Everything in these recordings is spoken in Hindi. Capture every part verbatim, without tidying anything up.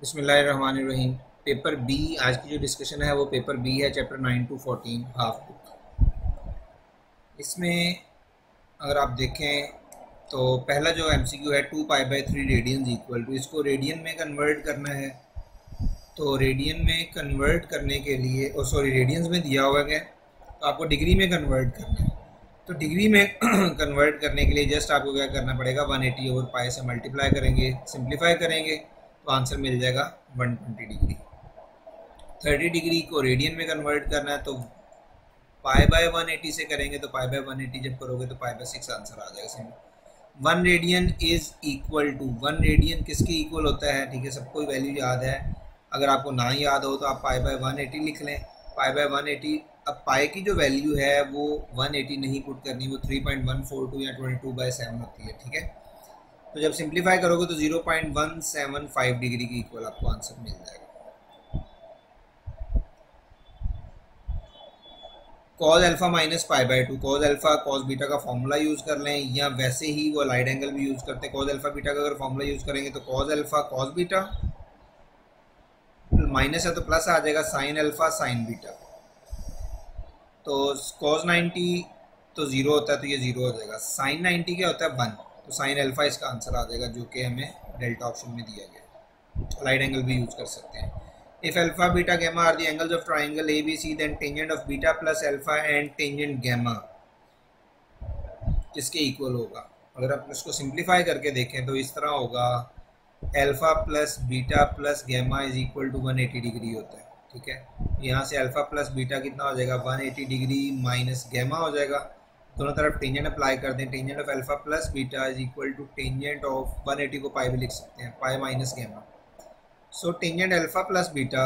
बिस्मिल्लाहिर्रहमानिर्रहीम। पेपर बी, आज की जो डिस्कशन है वो पेपर बी है, chapter nine to fourteen half book. इसमें अगर आप देखें तो पहला जो एमसीक्यू है two pi by three radian equal to, इसको रेडियन में कन्वर्ट करना है। तो रेडियन में कन्वर्ट करने के लिए और सॉरी रेडियंस में दिया हुआ है तो आपको डिग्री में कन्वर्ट करना है। तो डिग्री में कन्वर्ट करने के लिए जस्ट आपको क्या करना पड़ेगा, वन एटी ओवर पाई से मल्टीप्लाई करेंगे, सिंप्लीफाई करेंगे तो आंसर मिल जाएगा one twenty degree. Thirty degree को रेडियन में कन्वर्ट करना है तो पाई बाय वन एटी से करेंगे, तो पाई बाय वन एटी जब करोगे तो पाई बाय सिक्स आंसर आ जाएगा। Simple one radian is equal to, one radian किसके इक्वल होता है, ठीक है, सबको वैल्यू याद है। अगर आपको ना याद हो तो आप पाई बाय वन एटी लिख लें। पाई बाय वन एटी, अब पाई की जो वैल्यू है वो वन एटी नहीं पुट करनी, वो three point one four two या ट्वेंटी टू बाई सेवन होती है, ठीक है। तो जब सिंप्लीफाई करोगे तो zero point one seven five degree की इक्वल आपको आंसर मिल जाएगा। Cos alpha minus pi by two, cos alpha cos beta का फॉर्मूला यूज़ कर लें, या वैसे ही वो लाइट एंगल भी यूज़ करते हैं। कॉज अल्फा बीटा का अगर फॉर्मूला यूज़ करेंगे तो cos alpha cos beta, minus है तो प्लस आ जाएगा, साइन अल्फा साइन बीटा। तो कॉज नाइन्टी तो ज़ीरो होता है तो ये ज़ीरो हो जाएगा। साइन नाइन्टी क्या होता है, वन, तो साइन अल्फ़ा इसका आंसर आ जाएगा, जो कि हमें डेल्टा ऑप्शन में दिया गया। लाइट एंगल भी यूज़ कर सकते हैं। If alpha beta gamma are the angles of triangle A B C then tangent of beta plus alpha and tangent gamma किसके इक्वल होगा। अगर आप इसको सिंप्लीफाई करके देखें तो इस तरह होगा, alpha plus beta plus gamma is equal to one eighty degree होता है, ठीक है। यहाँ से अल्फ़ा प्लस बीटा कितना हो जाएगा, one eighty degree minus gamma हो जाएगा। दोनों तरफ टेंजेंट अप्लाई कर दें, tangent of alpha plus beta is equal to tangent of one eighty को पाई भी लिख सकते हैं, pi minus gamma. So tangent alpha plus beta,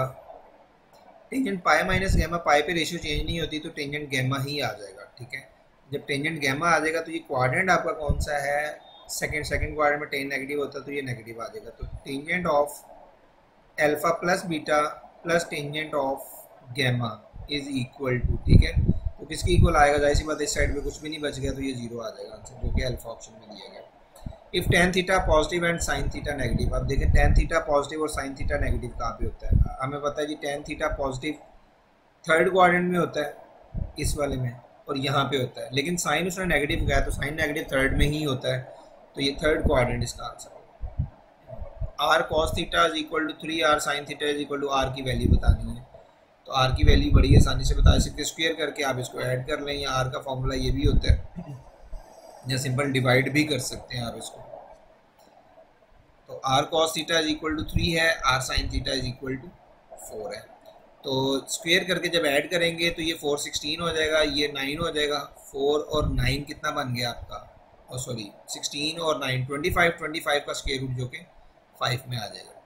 tangent pi minus gamma, pi पे रेशियो चेंज नहीं होती तो टेंजेंट गैमा ही आ जाएगा, ठीक है। जब टेंजेंट गैमा आ जाएगा तो ये क्वाड्रेंट आपका कौन सा है, सेकेंड, सेकेंड क्वाड्रेंट में टेन नेगेटिव होता है तो ये नेगेटिव आ जाएगा। तो tangent of alpha plus beta plus tangent of gamma is equal to, ठीक है। तो किसकी इक्वल आएगा, जाहिर सी बात इस साइड पे कुछ भी नहीं बच गया तो ये जीरो आ जाएगा आंसर, जो कि अल्फा ऑप्शन में दिया गया। If tan theta positive and sine theta negative, आप देखें टेन थीटा पॉजिटिव और साइन थीटा नेगेटिव कहाँ पे होता है, हमें पता है कि tan theta positive third quadrant में होता है, इस वाले में, और यहाँ पे होता है। लेकिन साइन उसने नेगेटिव गया तो साइन नेगेटिव थर्ड में ही होता है, तो ये थर्ड क्वाड्रेंट इसका answer. R cos theta is equal to three R sine theta is equal to, R की वैल्यू बतानी है तो आर की वैल्यू बड़ी आसानी से बता सकते, स्क्वायर करके आप इसको ऐड कर लें, या आर का फॉर्मूला ये भी होता है, या सिंपल डिवाइड भी कर सकते हैं आप इसको। तो R cos theta is equal to three है, R sine theta is equal to four है, तो स्क्वायर करके जब ऐड करेंगे तो ये फोर सिक्सटीन हो जाएगा, ये नाइन हो जाएगा। फोर और नाइन कितना बन गया आपका, और सॉरी सिक्सटीन और nine twenty five twenty five का स्क्वायर रूट जो कि फाइव में आ जाएगा।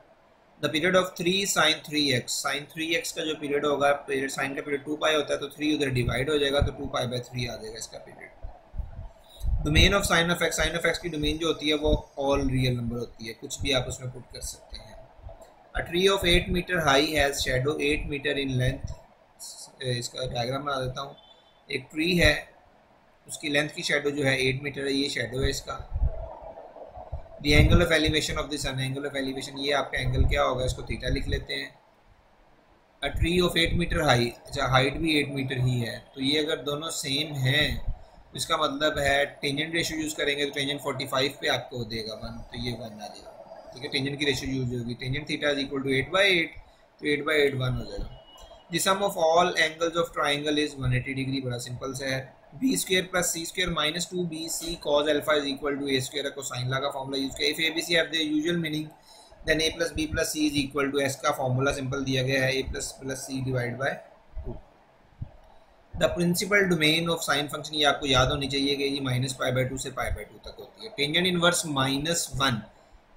The period of three sine three x, sine three x का जो पीरियड होगा, पीरियड साइन का पीरियड टू पाई होता है तो थ्री उधर डिवाइड हो जाएगा तो टू पाई बाई थ्री आ जाएगा इसका period. Domain of sine of x, sine of x की डोमेन जो होती है वो ऑल रियल नंबर होती है, कुछ भी आप उसमें पुट कर सकते हैं। A tree of eight metre high has shadow eight metre in length, इसका डायग्राम बना देता हूँ। एक ट्री है, उसकी लेंथ की शेडो जो है एट मीटर है, ये शेडो है इसका। The angle of elevation of this, angle of elevation ये आपका एंगल क्या होगा, इसको थीटा लिख लेते हैं। A tree of eight metre high, अच्छा हाइट भी एट मीटर ही है, तो ये अगर दोनों सेम हैं इसका मतलब है टेंजेंट रेशियो यूज़ करेंगे तो टेंजेंट फोर्टी फाइव पे आपको देगा वन, तो ये वन आ जाएगा, ठीक है। टेंजेंट की रेशियो यूज होगी, tangent theta is equal to eight by eight, तो एट बाई एट वन हो जाएगा। The sum of all angles of triangle is one eighty degree, बड़ा सिंपल सा है। B square plus C square minus two B C cos alpha is equal to A square, को साइन ला का फॉर्मूला यूज किया। If A B C have their usual meaning then A plus B plus C is equal to, S का फॉर्मूला सिंपल दिया गया है, A plus plus C divide by two. The principal domain of sine function, ये आपको याद होनी चाहिए कि ये माइनस पाई बाई टू से पाई बाई टू तक होती है। टेंजेंट इनवर्स माइनस वन,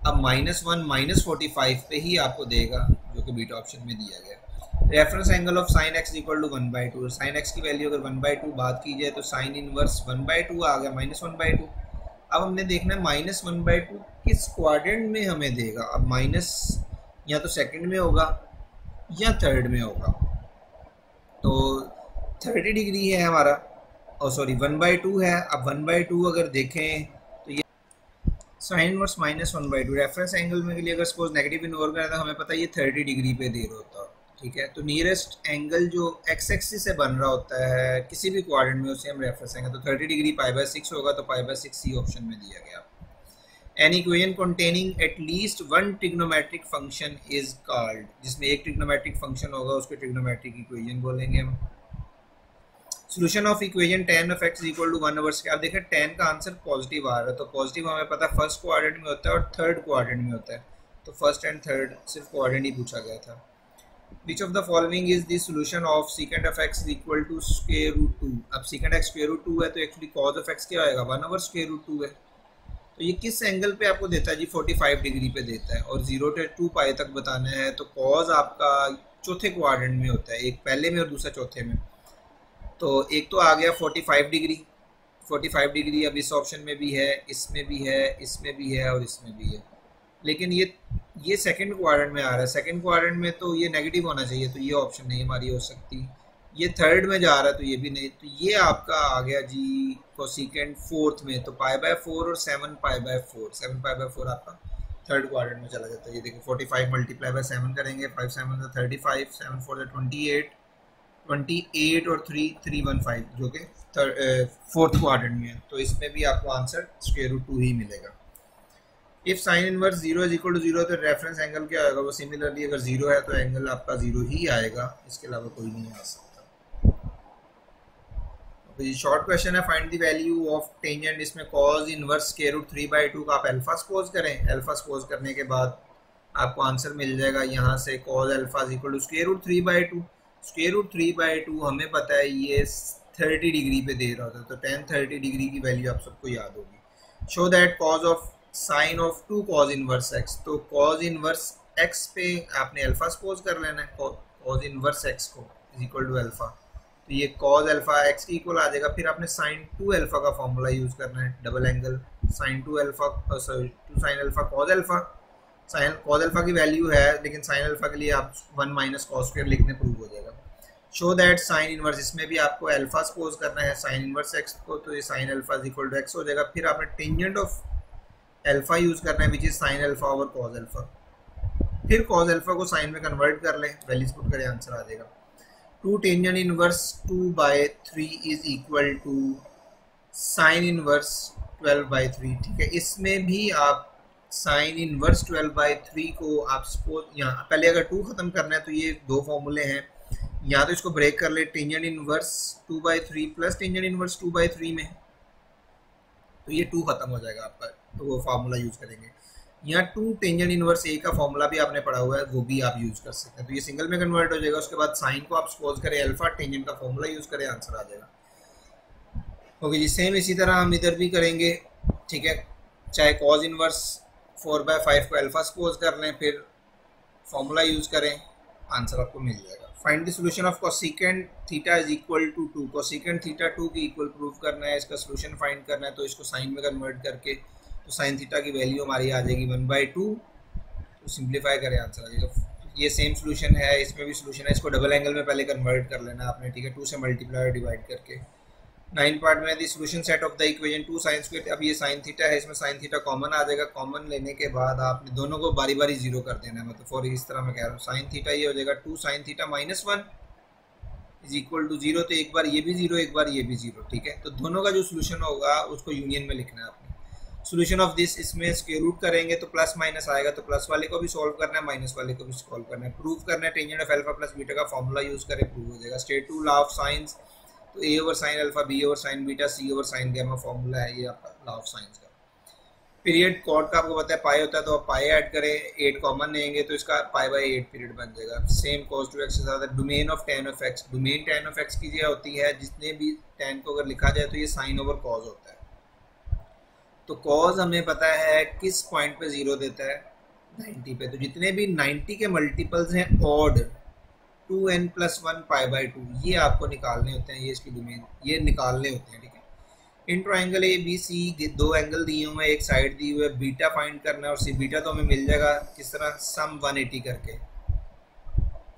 अब minus one minus forty five पे ही आपको देगा, जो कि बीटा ऑप्शन में दिया गया है। Reference angle of sine X equal to one by two, sine X की वैल्यू अगर वन बाई टू बात की जाए तो sine inverse one by two आ गया, माइनस वन बाई टू। अब हमने देखना है माइनस वन बाई टू किस क्वाड्रेंट में हमें देगा। अब माइनस या तो सेकंड में होगा या थर्ड में होगा, तो थर्टी डिग्री है हमारा, और सॉरी वन बाई टू है। अब वन बाई टू अगर देखें तो ये sine inverse minus one by two. Reference angle में के लिए अगर सपोज नेगेटिव इग्नोर करें तो हमें पता है ये थर्टी डिग्री पे दे रहा होता है, ठीक है। तो नियरेस्ट एंगल जो एक्स एक्सिस से बन रहा होता है किसी भी क्वाड्रेंट में, उसे हम रेफरेंस एंगल, तो thirty degree pi by six होगा, तो pi by six C option में दिया गया। An equation containing at least one trigonometric function is called, जिसमें एक ट्रिग्नोमेट्रिक फंक्शन होगा उसको ट्रिग्नोमेट्रिक इक्वेशन बोलेंगे हम। Solution of equation tan of x equal to one over square. आप देखिए tan का आंसर पॉजिटिव आ रहा है, तो पॉजिटिव हमें पता है फर्स्ट क्वाड्रेंट में होता है और थर्ड क्वाड्रेंट में होता है, तो फर्स्ट एंड थर्ड सिर्फ क्वाड्रेंट ही पूछा गया था। Which of the following is the solution of secant of x equal to square root two. अब secant x square root two है तो एक्चुअली cos ऑफ x क्या आएगा, one over square root two है। तो ये किस एंगल पे आपको देता है जी, पैंतालीस डिग्री पे देता है, और जीरो से टू पाई तक बताना है। तो cos आपका चौथे क्वाड्रेंट में होता है, एक पहले में और दूसरा चौथे में। तो एक तो आ गया पैंतालीस डिग्री, पैंतालीस डिग्री अब इस ऑप्शन में भी है, इसमें भी है, इसमें भी है और इसमें भी है, लेकिन ये ये सेकंड क्वाड्रेंट में आ रहा है। सेकंड क्वाड्रेंट में तो ये नेगेटिव होना चाहिए, तो ये ऑप्शन नहीं हमारी हो सकती। ये थर्ड में जा रहा है तो ये भी नहीं, तो ये आपका आ गया जी कोसेकेंट फोर्थ में, तो पाई बाय फोर और seven pi by four, seven pi by four आपका थर्ड क्वाड्रेंट में चला जाता है। ये देखिए forty five multiply by seven करेंगे, फाइव सेवन से थर्टी फाइव, सेवन फोर से ट्वेंटी एट, अट्ठाईस और थ्री थ्री वन फाइव जो कि फोर्थ क्वाड्रेंट में है, तो इसमें भी आपको आंसर स्क्वायर रूट टू ही मिलेगा। If sine inverse zero is equal to zero तो रेफरेंस एंगल क्या आएगा, वो सिमिलरली अगर जीरो है तो एंगल आपका जीरो ही आएगा, इसके अलावा कोई नहीं आ सकता। शॉर्ट क्वेश्चन है, find the value of tangent. इसमें cos inverse square root three by two का आप अल्फा सपोज करें, अल्फा सपोज करने के बाद आपको आंसर मिल जाएगा यहाँ से cos alpha is equal to square root three by two. Square root three by two हमें पता है ये थर्टी डिग्री पे दे रहा था, तो टेन थर्टी डिग्री की वैल्यू आप सबको याद होगी। Show that cos of sine of two cos inverse X, तो कॉज इनवर्स एक्स पे आपने अल्फा सपोज कर लेना है, कॉज इनवर्स एक्स को इज इक्वल टू अल्फा, तो ये कॉज अल्फा एक्स की इक्वल आ जाएगा। फिर आपने साइन टू अल्फा का फॉर्मूला यूज करना है, double angle sine two alpha, sorry two sine alpha cause alpha, sine cos alpha की वैल्यू है लेकिन साइन अल्फा के लिए आप वन माइनस कॉस स्क्वायर लिखने प्रूव हो जाएगा। शो दैट साइन इनवर्स, इसमें भी आपको अल्फा सपोज करना है साइन इनवर्स एक्स को, तो ये sine alpha is equal to X हो जाएगा। फिर आपने टेंजेंट ऑफ अल्फा यूज करना है which is sine alpha over cos alpha, फिर कॉज अल्फा को साइन में कन्वर्ट कर लें, वैल्यूज पुट करें, आंसर आ जाएगा। Two tangent inverse two by three is equal to sine inverse twelve by three, ठीक है। इसमें भी आप sine inverse twelve by three को आप सपोज, यहाँ पहले अगर टू खत्म करना है तो ये दो फॉर्मूले हैं, या तो इसको ब्रेक कर ले tangent inverse two by three plus tangent inverse two by three में, तो ये टू खत्म हो जाएगा आपका, तो वो फार्मूला यूज करेंगे। यहाँ टू टेंजेंट इनवर्स ए का फार्मूला भी आपने पढ़ा हुआ है, वो भी आप यूज कर सकते हैं, तो ये सिंगल में कन्वर्ट हो जाएगा। उसके बाद साइन को आप सपोज करें अल्फा, टेंजेंट का फॉर्मूला यूज करें, आंसर आ जाएगा। ओके जी, सेम इसी तरह हम इधर भी करेंगे, ठीक है। चाहे cos inverse four by five को अल्फा सपोज कर लें, फिर फार्मूला यूज करें, आंसर आपको मिल जाएगा। Find the solution of cosecant theta is equal to two. Cosecant theta two की इक्वल प्रूव करना है, इसका सॉल्यूशन फाइंड करना है, तो इसको साइन में कन्वर्ट करके तो साइन थीटा की वैल्यू हमारी आ जाएगी वन बाई टू, तो सिंप्लीफाई करें, आंसर आ जाएगा। ये सेम सोल्यूशन है, इसमें भी सोल्यूशन है, इसको डबल एंगल में पहले कन्वर्ट कर लेना आपने, ठीक है, टू से मल्टीप्लाई और डिवाइड करके। नाइन पार्ट में the solution set of the equation two sine square. अब ये साइन थीटा है, इसमें साइन थीटा कॉमन आ जाएगा, कॉमन लेने के बाद आपने दोनों को बारी बारी जीरो कर देना है, मतलब फॉर इस तरह मैं कह रहा हूँ साइन थीटा ये हो जाएगा two sine theta minus one is equal to zero, तो एक बार ये भी जीरो, एक बार ये भी जीरो, ठीक है। तो दोनों का जो सोल्यूशन होगा उसको यूनियन में लिखना है आपने। सोल्यूशन ऑफ दिस, इसमें स्क्वायर रूट करेंगे तो प्लस माइनस आएगा, तो प्लस वाले को भी सॉल्व करना है, माइनस वाले को भी सॉल्व करना है, प्रूव करना है। Tangent of alpha plus beta का फॉर्मूला यूज करें, प्रूव हो जाएगा। State two law of sines, तो A over sine alpha, B over sine beta, C over sine gamma formula है, ये आपका लॉ ऑफ साइंस का। पीरियड कॉर्ड का आपको पता है पाई होता है, तो आप पाई ऐड करें, एट कॉमन लेंगे तो इसका पाई बाई एट पीरियड बन जाएगा। सेम कॉस टू एक्स के साथ domain of tan of x, domain tan of x की जगह होती है, जितने भी tan को अगर लिखा जाए तो ये साइन ओवर कॉज होता है। तो कॉज हमें पता है किस पॉइंट पे जीरो देता है, नाइन्टी पे, तो जितने भी नाइन्टी के मल्टीपल्स हैं odd two N plus one pi by two, ये आपको निकालने होते हैं, ये इसकी डोमेन ये निकालने होते हैं, ठीक है। In triangle A B C दो एंगल दिए हुए हैं, एक साइड दी हुई है, बीटा फाइंड करना है और सी बीटा तो हमें मिल जाएगा किस तरह, सम वन एटी करके,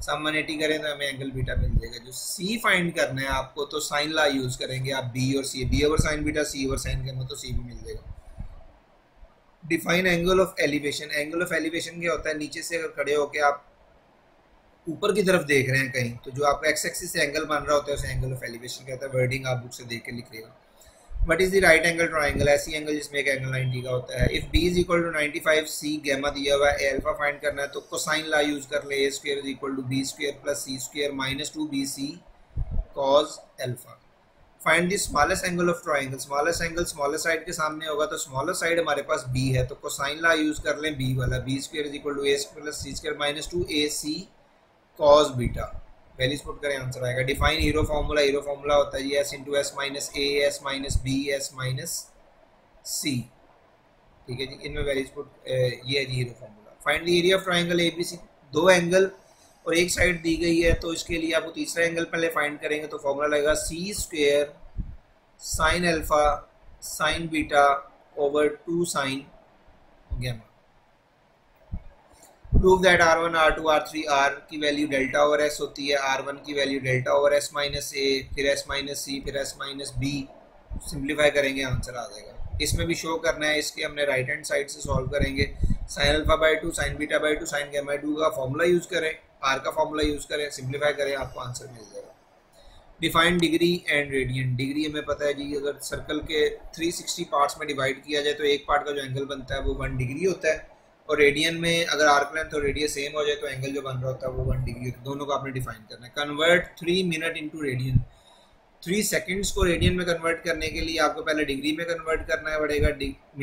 सम वन एटी करें तो हमें एंगल बीटा मिल जाएगा। जो सी फाइंड करना है आपको तो साइन ला यूज करेंगे आप, बी और सी, B over sine beta, C over sine करना तो सी भी मिल जाएगा। Define angle of elevation. Angle of elevation क्या होता है, नीचे से अगर खड़े होकर आप ऊपर की तरफ देख रहे हैं कहीं, तो जो आपका एक्स एक्सिस से एंगल बन रहा होता है उसे एंगल ऑफ एलिवेशन कहता है। वर्डिंग आप बुक से देख के लिख लेगा। What is the right angle triangle, ऐसी एंगल जिसमें एक एंगल नाइन्टी का होता है। If B is equal to ninety five, C gamma दिया हुआ है, एल्फा फाइंड करना है तो कोसाइन ला यूज़ कर ले। A square is equal to B square plus C square minus two B C cos alpha. Find the smallest angle of triangle, smallest angle smallest side के सामने होगा तो स्मॉलेस्ट साइड हमारे पास बी है, तो कोसाइन ला यूज़ कर लें बी वाला। B square is equal to A square plus C square minus two A C cos beta. Values put करें, आंसर आएगा। Define hero formula, hero formula होता है ये S into S minus A S minus B S minus C, ठीक है जी। इनमें वैल्यूज पुट, ये है जी hero formula. Find the area of triangle A B C, दो एंगल और एक साइड दी गई है तो इसके लिए आपको तीसरा एंगल पहले फाइंड करेंगे। तो फॉर्मूला लगेगा C square sine alpha sine beta over two sine gamma. Prove that R one R two R three, R की वैल्यू डेल्टा ओवर एस होती है, आर वन की value delta over S minus A, फिर एस माइनस सी, फिर एस माइनस बी। सिंप्लीफाई करेंगे, आंसर आ जाएगा। इसमें भी शो करना है, इसके हमने राइट हैंड साइड से सॉल्व करेंगे। Sine alpha by two sign beta by two sine gamma two का फॉर्मूला यूज़ करें, आर का फॉर्मूला यूज़ करें, सिंप्लीफाई करें, आपको आंसर मिल जाएगा। Define degree and radian, degree हमें पता है जी अगर सर्कल के थ्री सिक्सटी पार्ट्स में डिवाइड किया जाए तो एक पार्ट का जो एंगल बनता है वो वन डिग्री होता है, और रेडियन में अगर आर्क लेंथ और रेडियस सेम हो जाए तो एंगल जो बन रहा होता है वो वन डिग्री। दोनों को आपने डिफाइन करना है। Convert three minute into radian, three seconds को रेडियन में कन्वर्ट करने के लिए आपको पहले डिग्री में कन्वर्ट करना है पड़ेगा,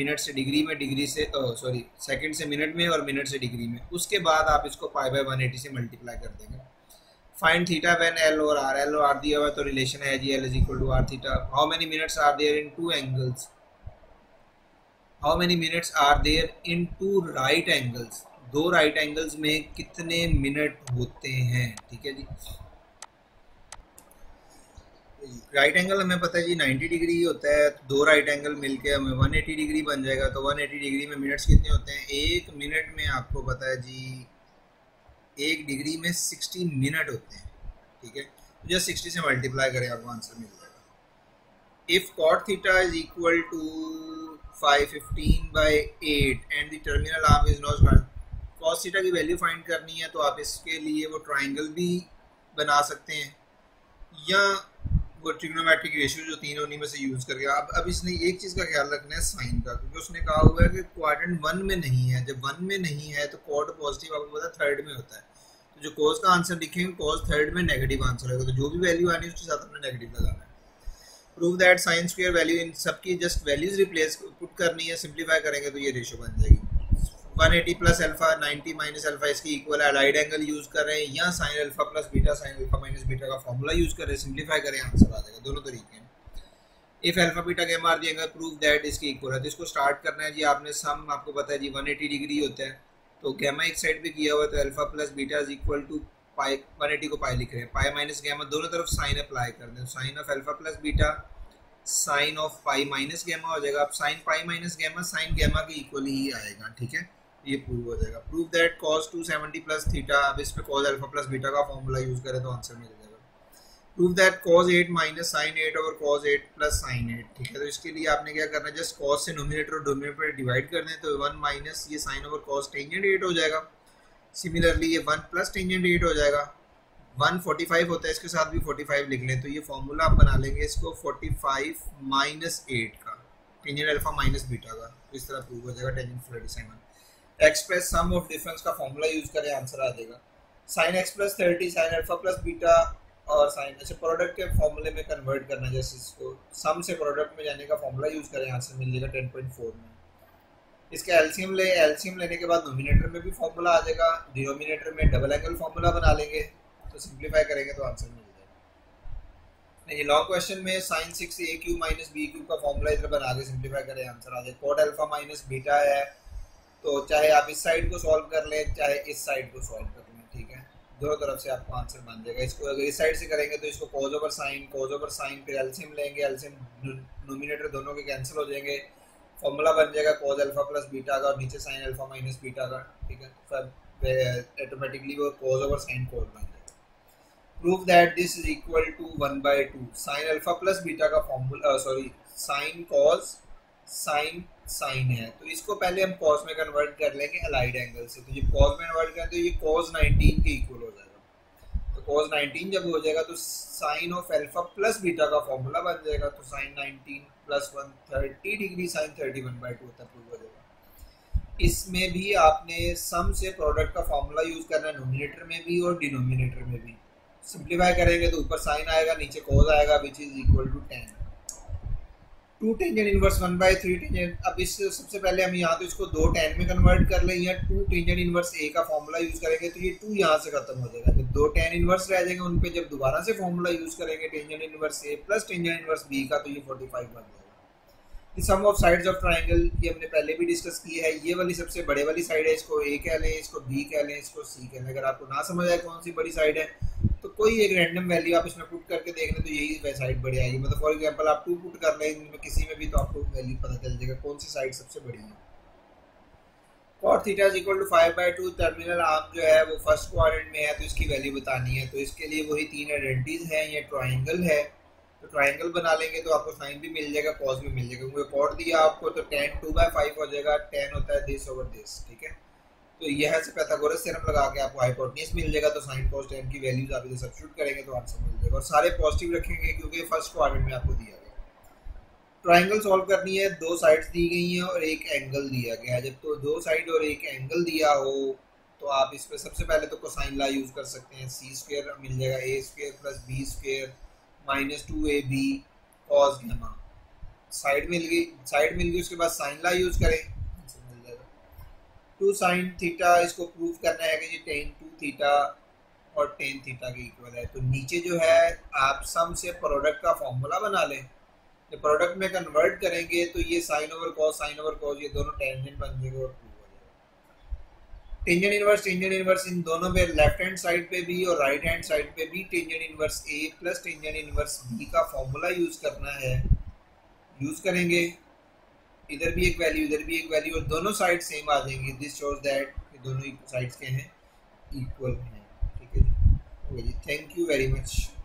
मिनट से डिग्री में, डिग्री से सॉरी सेकंड से मिनट में और मिनट से डिग्री में। उसके बाद आप इसको पाई बाई वन एटी से मल्टीप्लाई कर देंगे। फाइंड थीटा व्हेन एल और आर, एल और आर दिया हुआ तो रिलेशन है जी L is equal to R theta. How many minutes are there in two angles, How many minutes are there in two right angles? दो right angles में कितने मिनट होते हैं, ठीक है जी। Right angle हमें पता है जी नाइन्टी डिग्री होता है, दो right angle मिलके हमें वन एटी डिग्री बन जाएगा। तो वन एटी डिग्री में मिनट्स कितने होते हैं, एक मिनट में आपको पता है जी एक डिग्री में सिक्सटी मिनट होते हैं, ठीक है। जस्ट सिक्सटी से मल्टीप्लाई करें, आपको आंसर मिल जाएगा। If cot theta is equal to five fifteen by eight and the terminal arm is not found, cos theta की वैल्यू फाइंड करनी है तो आप इसके लिए वो ट्राइंगल भी बना सकते हैं या वो ट्रिग्नोमेट्रिक रेशियोज जो तीन उन्हीं में से यूज़ करके। अब अब इसने एक चीज़ का ख्याल रखना है साइन का, क्योंकि उसने कहा हुआ है कि क्वाड्रेंट वन में नहीं है। जब वन में नहीं है तो कॉट पॉजिटिव आपको पता थर्ड में होता है, तो जो कॉस का आंसर लिखेंगे कॉस थर्ड में नेगेटिव आंसर होगा, तो जो भी वैल्यू आनी है उसके साथ अपने नेगेटिव लगाना है। Prove that sine square value, इन सबकी जस्ट वैल्यूज रिप्लेस पुट करनी है, सिंप्लीफाई करेंगे तो ये रेशो बन जाएगी। One eighty plus alpha ninety minus alpha इसकी इक्वल है। अलाइड एंगल यूज़ कर रहे हैं या sine alpha plus beta sine alpha minus beta का फॉर्मूला यूज़ कर रहे हैं, सिंप्लीफाई करें, आंसर आ जाएगा। दोनों तरीके हैं। If alpha beta gamma are the angle, prove that इसकी इक्वल है, तो इसको स्टार्ट करना है जी आपने। सम आपको पता है जी वन एटी डिग्री होता है, तो गैमा एक साइड पर किया हुआ है तो alpha plus beta is equal to pi, one eighty को पाई लिख रहे हैं, पाई माइनस गैमा, दोनों तरफ साइन अप्लाई कर दें। Sine of alpha plus beta sine of pi minus gamma हो जाएगा। अब sine pi minus gamma sine gamma के इक्वल ही आएगा, ठीक है, ये प्रूव हो जाएगा। Prove that cos two seventy plus theta, अब इस पर कॉस अल्फा प्लस बीटा का फॉर्मूला यूज़ करें तो आंसर मिल जाएगा। Prove that cos eight minus sine eight over cos eight plus sine eight, ठीक है। तो इसके लिए आपने क्या करना है, जस्ट कॉस से नोमिनेटर और डोमिनेटर पर डिवाइड कर दें तो वन माइनस ये sine over cos tangent eight हो जाएगा। सिमिलरली ये वन प्लस टेंजेंट एट हो जाएगा। वन फोर्टी फाइव होता है, इसके साथ भी फोर्टी फाइव लिख लें तो ये फॉर्मूला आप बना लेंगे इसको फोर्टी फाइव माइनस एट का, टेंजेंट अल्फा माइनस बीटा का, इस तरह प्रूव हो जाएगा tangent forty seven. X plus sum of difference का फॉर्मूला यूज़ करें, आंसर आ जाएगा। Sine x plus thirty sine alpha plus beta और साइन अच्छा प्रोडक्ट के फॉर्मूले में कन्वर्ट करना, जैसे इसको सम से प्रोडक्ट में जाने का फॉर्मूला यूज़ करें, आंसर मिल जाएगा टेन पॉइंट फोर में। इसका एलसीएम ले, एलसीएम लेने के बाद नोमिनेटर में भी फॉर्मूला आ जाएगा, डिनोमिनेटर में डबल एंगल फॉर्मूला बना लेंगे तो सिंप्लीफाई करेंगे तो आंसर मिल जाएगा। ये लॉन्ग क्वेश्चन में sine six a cube minus b cube का फॉर्मूला इधर बना के सिंप्लीफाई करें, आंसर आ जाए। कोट अल्फा माइनस बीटा है तो चाहे आप इस साइड को सॉल्व कर लें चाहे इस साइड को सॉल्व कर लें, ठीक है, दोनों तरफ से आपको आंसर बन जाएगा। इसको अगर इस साइड से करेंगे तो इसको cos over sine cos over sine, फिर एलसीएम लेंगे, एलसीएम नोमिनेटर दोनों के कैंसिल हो जाएंगे, फॉर्मूला बन जाएगा कॉज अल्फा प्लस बीटा का और नीचे साइन अल्फा माइनस बीटा का, ठीक है, सब ऑटोमेटिकली वो कॉज ओवर साइन कोड बन जाएगा। Prove that this is equal to one by two sine alpha plus beta का formula sorry sine cos sine sine है, तो इसको पहले हम कॉस में कन्वर्ट कर लेंगे अलाइड एंगल से। तो ये कॉस में कन्वर्ट करें तो ये कॉस नाइनटीन के इक्वल हो जाएगा। तो कॉस नाइनटीन जब हो जाएगा तो sine of alpha plus beta का फॉर्मूला बन जाएगा। तो sine nineteen plus one thirty degree sine thirty one by two होता प्रूव हो जाएगा। इसमें भी आपने सम से प्रोडक्ट का फॉर्मूला यूज करना है, नोमिनेटर में भी और डिनोमिनेटर में भी। सिंप्लीफाई करेंगे तो ऊपर साइन आएगा, नीचे कॉस आएगा, which is equal to tan two tangent inverse one by three tangent. अब इस सबसे पहले हम यहाँ तो इसको दो टेन में कन्वर्ट कर लें या टू टेंजेंट इनवर्स ए का फॉर्मूला यूज करेंगे तो ये टू यहाँ से खत्म हो जाएगा। जब दो टेन इनवर्स रह जाएंगे उन पे जब दोबारा से फॉर्मूला यूज करेंगे tangent inverse a plus tangent inverse b का तो ये फोर्टी फाइव बन जाएगा। Sum of sides of triangle ये हमने पहले भी डिस्कस की है। ये वाली सबसे बड़े वाली साइड है, इसको ए कह लें, इसको बी कह लें, इसको सी कह लें। अगर आपको ना समझ आए कौन सी बड़ी साइड है तो कोई एक रैंडम वैल्यू आप इसमें पुट करके देख लें तो यही वह साइड बड़ी आएगी। मतलब फॉर एग्जांपल आप टू पुट कर लें इनमें किसी में भी तो आपको वैल्यू पता चल जाएगा कौन सी साइड सबसे बड़ी है। Cot theta is equal to five by two terminal arm जो है वो फर्स्ट क्वाड्रेंट में है तो इसकी वैल्यू बतानी है। तो इसके लिए वही तीन आइडेंटिटीज हैं। ये ट्राइंगल है तो ट्राइंगल बना लेंगे तो आपको साइन भी मिल जाएगा कॉस भी मिल जाएगा। क्योंकि कॉट दिया आपको तो टेन टू बाई फाइव हो जाएगा, टेन होता है दिस ओवर दिस, ठीक है। तो यहाँ से पाइथागोरस थ्योरम लगा के आपको हाइपोटेन्यूज मिल जाएगा। तो साइन cos tan की वैल्यूज आप इधर सब्स्टिट्यूट करेंगे तो आंसर मिल जाएगा। और सारे पॉजिटिव रखेंगे क्योंकि फर्स्ट क्वाड्रेंट में आपको दिया गया। ट्राइंगल सॉल्व करनी है, दो साइड्स दी गई हैं और एक एंगल दिया गया है। जब तो दो साइड और एक एंगल दिया हो तो आप इस पर सबसे पहले तो कोसाइन लॉ यूज कर सकते हैं। सी स्क्वायर मिल जाएगा a square plus b square minus two a b cos gamma. Side मिल गई, साइड मिल गई, उसके बाद साइन लॉ यूज करें। टू साइन थीटा इसको प्रूव करना है कि ये टेन टू थीटा और टेन थीटा के इक्वल है। तो नीचे जो है आप सम से प्रोडक्ट का फॉर्मूला बना लें। जब प्रोडक्ट में कन्वर्ट करेंगे तो ये sine over cos sine over cos ये दोनों टेंजेंट बन जाएगा और प्रूव हो जाएगा। टेंजेंट इनवर्स टेंजेंट इनवर्स इन दोनों पे लेफ्ट हैंड साइड पे भी और राइट हैंड साइड पे भी tangent inverse a plus tangent inverse b का फॉर्मूला यूज करना है। यूज करेंगे इधर भी एक वैल्यू इधर भी एक वैल्यू और दोनों साइड सेम आ जाएंगी। दिस शोज दैट ये दोनों साइड्स के हैं इक्वल हैं, ठीक है जी। Thank you very much.